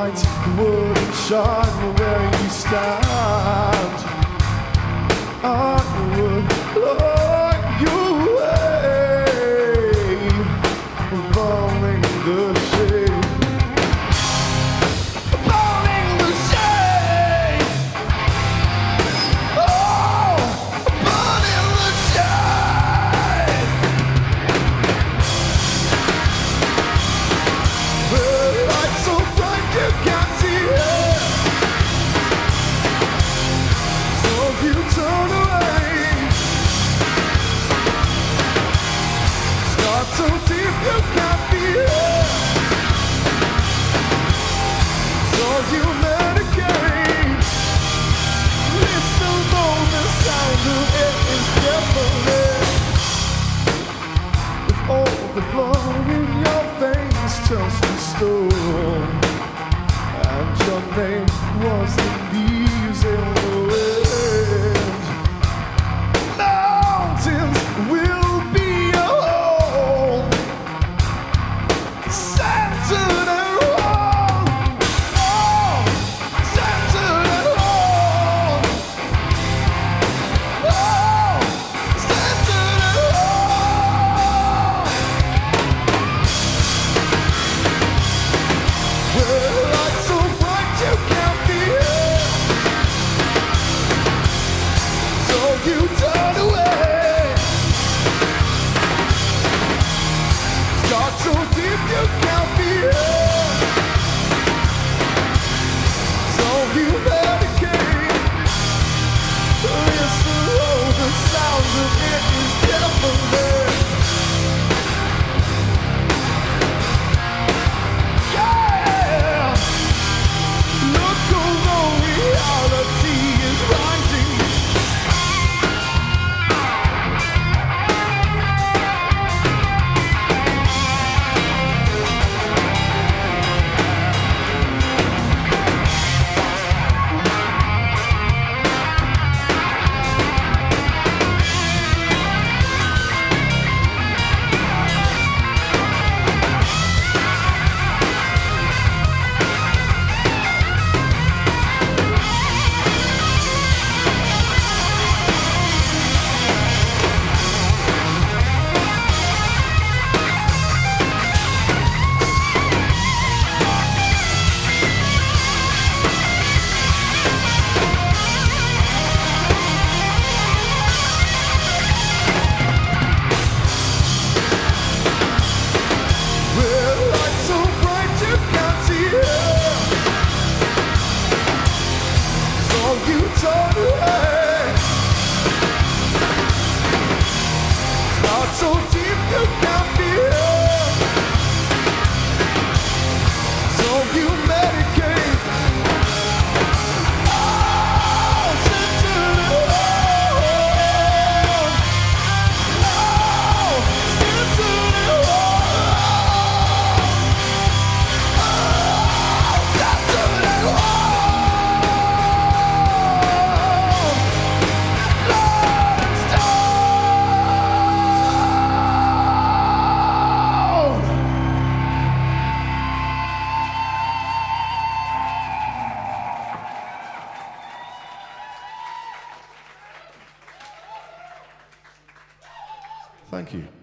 lights wouldn't shine where you stand. I would lock you away, falling the shade, falling the shade. Oh, falling the shade. The light's so bright you can't see it, so you turn away. Start so deep you can't feel it, so you medicate. Listen though, the sound of it is deafening. If all the blood in your veins tells the story, and your name was the leaves in the wind, mountains will be your home. Centered and one. Oh, centered and one. Oh, centered and one. Where light's so bright you can't be it, so you turn away. Dark so deep you can't be it, so you medicate. Listen, oh, the sound of it is deafening. Yeah! Look over, reality is blinding. Where light's so bright you can't see it, so you turn away. Not so deep you can't feel, so you medicate. Oh, centered and one. Oh, centered and one. Oh, centered and one. Let's down. Thank you.